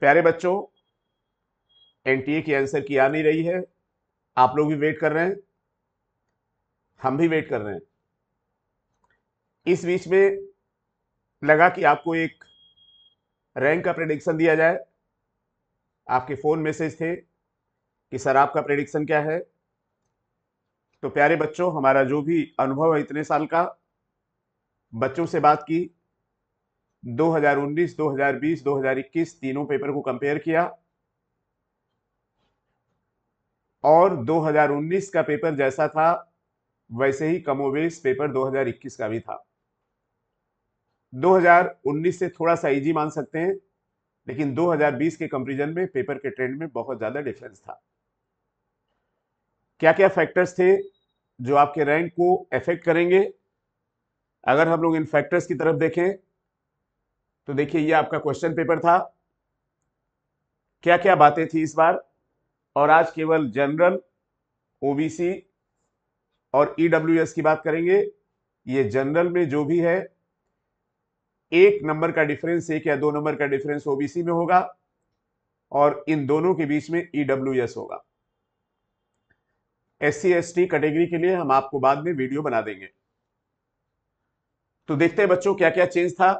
प्यारे बच्चों, एनटीए की आंसर की आ नहीं रही है। आप लोग भी वेट कर रहे हैं, हम भी वेट कर रहे हैं। इस बीच में लगा कि आपको एक रैंक का प्रेडिक्शन दिया जाए। आपके फ़ोन मैसेज थे कि सर आपका प्रेडिक्शन क्या है। तो प्यारे बच्चों, हमारा जो भी अनुभव है इतने साल का, बच्चों से बात की, 2019, 2020, 2021 तीनों पेपर को कंपेयर किया और 2019 का पेपर जैसा था वैसे ही कमोबेश पेपर 2021 का भी था। 2019 से थोड़ा सा इजी मान सकते हैं, लेकिन 2020 के कंपैरिजन में पेपर के ट्रेंड में बहुत ज़्यादा डिफरेंस था। क्या क्या फैक्टर्स थे जो आपके रैंक को अफेक्ट करेंगे? अगर हम लोग इन फैक्टर्स की तरफ देखें तो देखिए, ये आपका क्वेश्चन पेपर था। क्या क्या बातें थी इस बार, और आज केवल जनरल, ओबीसी और ईडब्ल्यूएस की बात करेंगे। ये जनरल में जो भी है, एक नंबर का डिफरेंस, एक या दो नंबर का डिफरेंस ओबीसी में होगा और इन दोनों के बीच में ईडब्ल्यूएस होगा। SC/ST कैटेगरी के लिए हम आपको बाद में वीडियो बना देंगे। तो देखते हैं बच्चों क्या क्या चेंज था।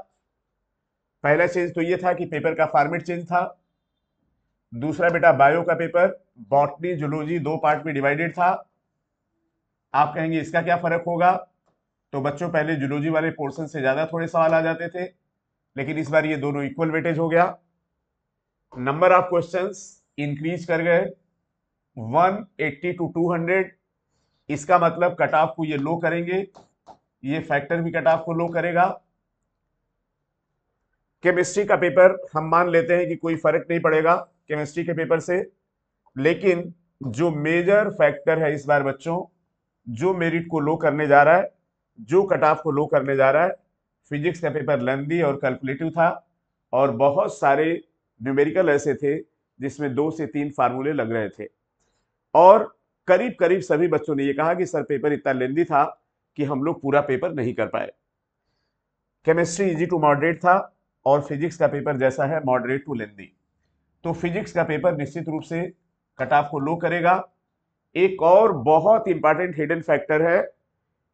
पहला चेंज तो ये था कि पेपर का फॉर्मेट चेंज था। दूसरा बेटा, बायो का पेपर बॉटनी जूलॉजी दो पार्ट में डिवाइडेड था। आप कहेंगे इसका क्या फर्क होगा? तो बच्चों, पहले जूलॉजी वाले पोर्शन से ज्यादा थोड़े सवाल आ जाते थे, लेकिन इस बार ये दोनों इक्वल वेटेज हो गया। नंबर ऑफ क्वेश्चंस इंक्रीज कर गए 180 टू 200। इसका मतलब कट ऑफ को ये लो करेंगे, ये फैक्टर भी कट ऑफ को लो करेगा। केमिस्ट्री का पेपर हम मान लेते हैं कि कोई फर्क नहीं पड़ेगा केमिस्ट्री के पेपर से, लेकिन जो मेजर फैक्टर है इस बार बच्चों, जो मेरिट को लो करने जा रहा है, जो कट ऑफ को लो करने जा रहा है, फिजिक्स का पेपर लंबी और कैलकुलेटिव था और बहुत सारे न्यूमेरिकल ऐसे थे जिसमें 2 से 3 फार्मूले लग रहे थे। और करीब करीब सभी बच्चों ने ये कहा कि सर पेपर इतना लेंदी था कि हम लोग पूरा पेपर नहीं कर पाए। केमिस्ट्री इजी टू मॉडरेट था और फिजिक्स का पेपर जैसा है, मॉडरेट टू लेंदी। तो फिजिक्स का पेपर निश्चित रूप से कट ऑफ को लो करेगा। एक और बहुत इंपॉर्टेंट हिडन फैक्टर है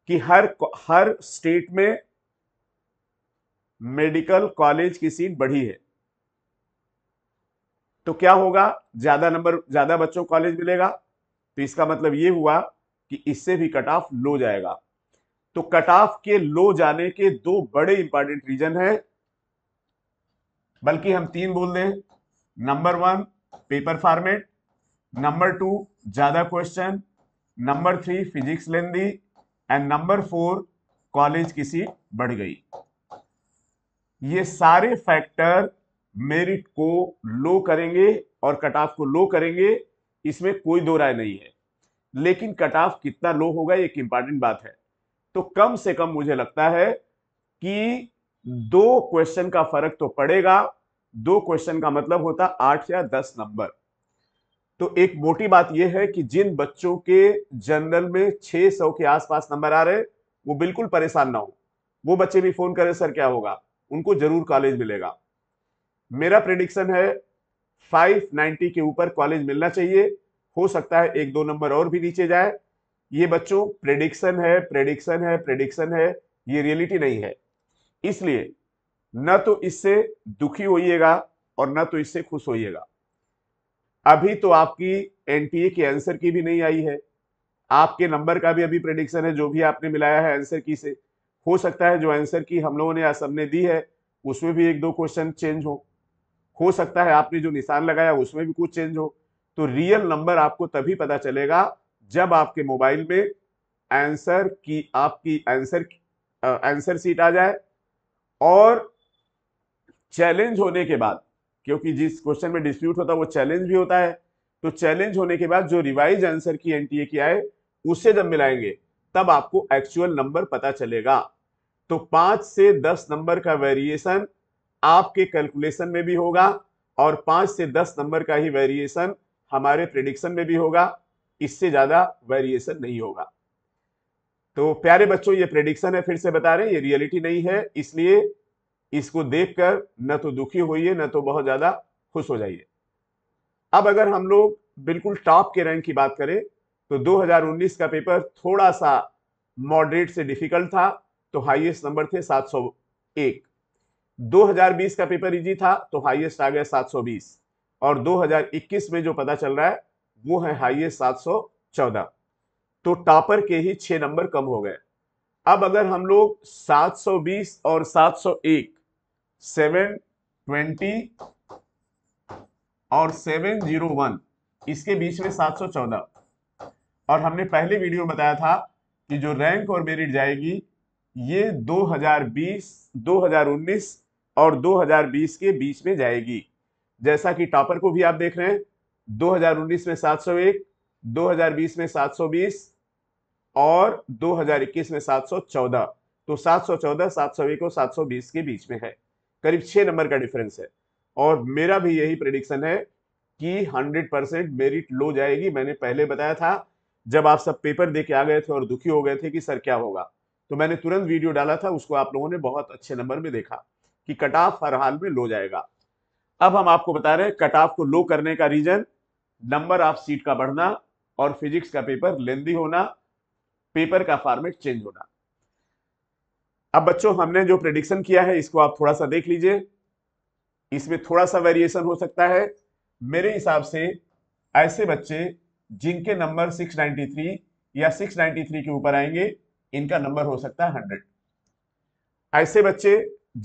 कि हर स्टेट में मेडिकल कॉलेज की सीट बढ़ी है। तो क्या होगा? ज्यादा बच्चों को कॉलेज मिलेगा। तो इसका मतलब ये हुआ कि इससे भी कट ऑफ लो जाएगा। तो कट ऑफ के लो जाने के दो बड़े इंपॉर्टेंट रीजन हैं, बल्कि हम 3 बोल दें। नंबर 1 पेपर फॉर्मेट, नंबर 2 ज्यादा question, number 3 physics lengthy and number 4 college की सीट बढ़ गई। ये सारे फैक्टर मेरिट को लो करेंगे और कट ऑफ को लो करेंगे, इसमें कोई दो राय नहीं है। लेकिन कट ऑफ कितना लो होगा, एक इंपॉर्टेंट बात है। तो कम से कम मुझे लगता है कि 2 क्वेश्चन का फर्क तो पड़ेगा। 2 क्वेश्चन का मतलब होता 8 या 10 नंबर। तो एक मोटी बात यह है कि जिन बच्चों के जनरल में 600 के आसपास नंबर आ रहे, वो बिल्कुल परेशान ना हो। वो बच्चे भी फोन करें सर क्या होगा, उनको जरूर कॉलेज मिलेगा। मेरा प्रेडिक्शन है 590 के ऊपर कॉलेज मिलना चाहिए। हो सकता है 1-2 नंबर और भी नीचे जाए। ये बच्चों प्रेडिक्शन है, प्रेडिक्शन है, प्रेडिक्शन है, ये रियलिटी नहीं है। इसलिए न तो इससे दुखी होइएगा और न तो इससे खुश होइएगा। अभी तो आपकी एनटीए के आंसर की भी नहीं आई है, आपके नंबर का भी अभी प्रेडिक्शन है जो भी आपने मिलाया है आंसर की से। हो सकता है जो आंसर की हम लोगों ने या सबने दी है उसमें भी 1-2 क्वेश्चन चेंज हो सकता है आपने जो निशान लगाया उसमें भी कुछ चेंज हो। तो रियल नंबर आपको तभी पता चलेगा जब आपके मोबाइल में आंसर सीट आ जाए। और चैलेंज होने के बाद, क्योंकि जिस क्वेश्चन में डिस्प्यूट होता है वो चैलेंज भी होता है, तो चैलेंज होने के बाद जो रिवाइज आंसर की एनटीए की आए उससे जब मिलाएंगे तब आपको एक्चुअल नंबर पता चलेगा। तो 5 से 10 नंबर का वेरिएशन आपके कैलकुलेशन में भी होगा और 5 से 10 नंबर का ही वेरिएशन हमारे प्रेडिक्शन में भी होगा। इससे ज्यादा वेरिएशन नहीं होगा। तो प्यारे बच्चों, ये प्रेडिक्शन है, फिर से बता रहे हैं, ये रियलिटी नहीं है। इसलिए इसको देखकर न तो दुखी होइए न तो बहुत ज्यादा खुश हो जाइए। अब अगर हम लोग बिल्कुल टॉप के रैंक की बात करें तो 2019 का पेपर थोड़ा सा मॉडरेट से डिफिकल्ट था, तो हाईएस्ट नंबर थे 701। 2020 का पेपर इजी था तो हाईएस्ट आ गया 720, और 2021 में जो पता चल रहा है वो है हाईएस्ट 714। तो टॉपर के ही 6 नंबर कम हो गए। अब अगर हम लोग 720 और 701, 720 और 701, इसके बीच में 714, और हमने पहले वीडियो बताया था कि जो रैंक और मेरिट जाएगी ये 2020, 2019 और 2020 के बीच में जाएगी। जैसा कि टॉपर को भी आप देख रहे हैं, 2019 में 701, 2020 में 720 और 2021 में 714। तो 714, 701 और 720 के बीच में है, करीब 6 नंबर का डिफरेंस है। और मेरा भी यही प्रेडिक्शन है कि 100% मेरिट लो जाएगी। मैंने पहले बताया था, जब आप सब पेपर दे के आ गए थे और दुखी हो गए थे कि सर क्या होगा, तो मैंने तुरंत वीडियो डाला था, उसको आप लोगों ने बहुत अच्छे नंबर में देखा कि कट ऑफ हर हाल में लो जाएगा। अब हम आपको बता रहे हैं कट ऑफ को लो करने का रीजन, नंबर ऑफ सीट का बढ़ना और फिजिक्स का पेपर लेंदी होना, पेपर का फॉर्मेट चेंज होना। अब बच्चों, हमने जो प्रेडिक्शन किया है इसको आप थोड़ा सा देख लीजिए, इसमें थोड़ा सा वेरिएशन हो सकता है। मेरे हिसाब से ऐसे बच्चे जिनके नंबर 693 या 693 के ऊपर आएंगे, इनका नंबर हो सकता है 100। ऐसे बच्चे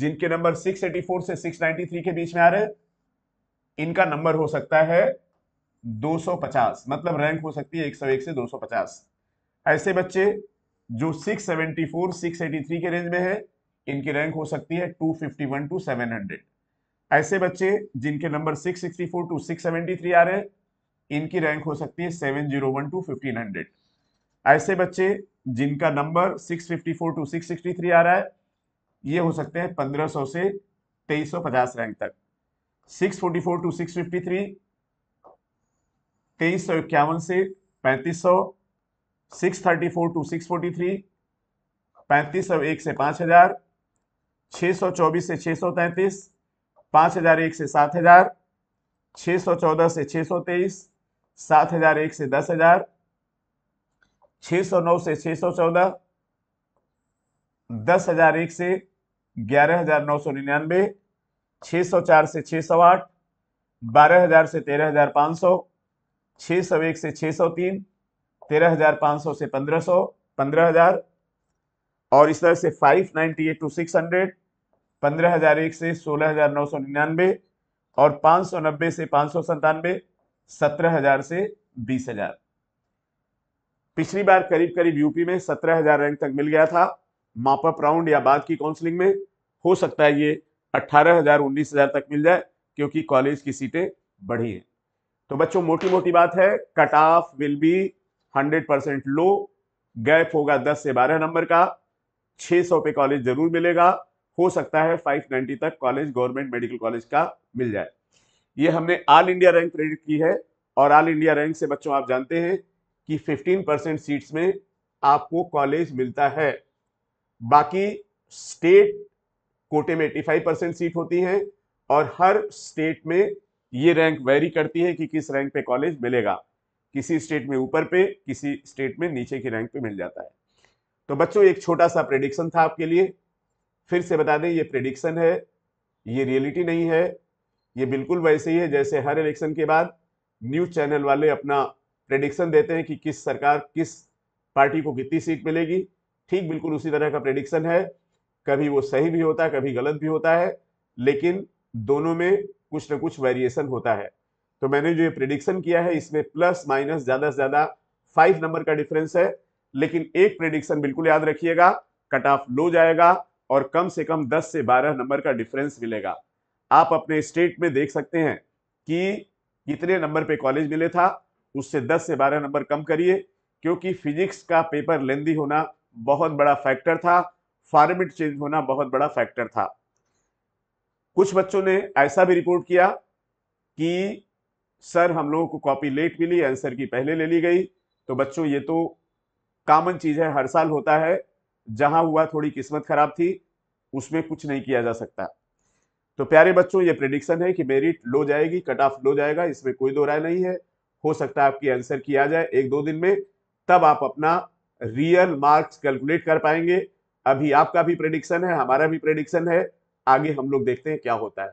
जिनके नंबर 684 से 693 के बीच में आ रहे, इनका नंबर हो सकता है 250, मतलब रैंक हो सकती है 101 से 250। ऐसे बच्चे जो 674, 683 के रेंज में है, इनकी रैंक हो सकती है 251 टू 700। ऐसे बच्चे जिनके नंबर 664 टू 673 आ रहे हैं, इनकी रैंक हो सकती है 701 टू 1500। ऐसे बच्चे जिनका नंबर 654 टू 663 आ रहा है, ये हो सकते हैं 1500 से 2350 रैंक तक। 644 टू 653, 2351 से 3500। 634 टू 643, 3501 से 5000। 624 से 633, 5001 से 7000, 614 से 623, 7001 से 10000, 609 से 614, 10001 से 11999, 604 से 608, 12000 से 13500, 601 से 603, 13500 से 15000, और इस तरह से 598 टू 600, 15001 से 16999, और 590 से 597, 17000 से 20000। पिछली बार करीब करीब यूपी में 17000 रैंक तक मिल गया था मापअप राउंड या बाद की काउंसलिंग में। हो सकता है ये 18000 19000 तक मिल जाए, क्योंकि कॉलेज की सीटें बढ़ी हैं। तो बच्चों, मोटी मोटी बात है, cut off will be 100% low. Gap होगा 10 से 12 नंबर का, 600 पे कॉलेज जरूर मिलेगा। हो सकता है 590 तक कॉलेज गवर्नमेंट मेडिकल कॉलेज का मिल जाए। ये हमने ऑल इंडिया रैंक प्रेडिक्ट की है, और ऑल इंडिया रैंक से बच्चों आप जानते हैं कि 15% सीट्स में आपको कॉलेज मिलता है। बाकी स्टेट कोटे में 85% सीट होती हैं, और हर स्टेट में ये रैंक वेरी करती है कि किस रैंक पे कॉलेज मिलेगा। किसी स्टेट में ऊपर पे, किसी स्टेट में नीचे की रैंक पे मिल जाता है। तो बच्चों, एक छोटा सा प्रेडिक्शन था आपके लिए। फिर से बता दें, ये प्रेडिक्शन है, ये रियलिटी नहीं है। ये बिल्कुल वैसे ही है जैसे हर इलेक्शन के बाद न्यूज़ चैनल वाले अपना प्रेडिक्शन देते हैं कि किस सरकार, किस पार्टी को कितनी सीट मिलेगी। ठीक बिल्कुल उसी तरह का प्रेडिक्शन है। कभी वो सही भी होता है, कभी गलत भी होता है, लेकिन दोनों में कुछ ना कुछ वेरिएशन होता है। तो मैंने जो ये प्रेडिक्शन किया है इसमें प्लस माइनस ज़्यादा से ज़्यादा 5 नंबर का डिफरेंस है। लेकिन एक प्रेडिक्शन बिल्कुल याद रखिएगा, कट ऑफ लो जाएगा और कम से कम 10 से 12 नंबर का डिफरेंस मिलेगा। आप अपने स्टेट में देख सकते हैं कि कितने नंबर पे कॉलेज मिले था, उससे 10 से 12 नंबर कम करिए, क्योंकि फिजिक्स का पेपर लेंदी होना बहुत बड़ा फैक्टर था, फॉर्मेट चेंज होना बहुत बड़ा फैक्टर था। कुछ बच्चों ने ऐसा भी रिपोर्ट किया कि सर हम लोगों को कॉपी लेट मिली, आंसर की पहले ले ली गई। तो बच्चों, ये तो कॉमन चीज़ है, हर साल होता है। जहां हुआ थोड़ी किस्मत खराब थी, उसमें कुछ नहीं किया जा सकता। तो प्यारे बच्चों ये प्रेडिक्शन है कि मेरिट लो जाएगी, कट ऑफ लो जाएगा, इसमें कोई दो राय नहीं है। हो सकता है आपकी आंसर की आ जाए एक दो दिन में, तब आप अपना रियल मार्क्स कैलकुलेट कर पाएंगे। अभी आपका भी प्रेडिक्शन है, हमारा भी प्रेडिक्शन है, आगे हम लोग देखते हैं क्या होता है।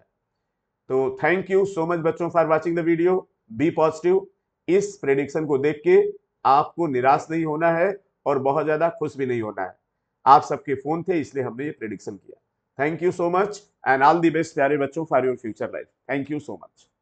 तो थैंक यू सो मच बच्चों for watching the video. Be positive. इस प्रेडिक्शन को देख के आपको निराश नहीं होना है और बहुत ज़्यादा खुश भी नहीं होना है। आप सबके फ़ोन थे इसलिए हमने ये प्रेडिक्शन किया। Thank you so much and all the best प्यारे बच्चों for your future life. Thank you so much.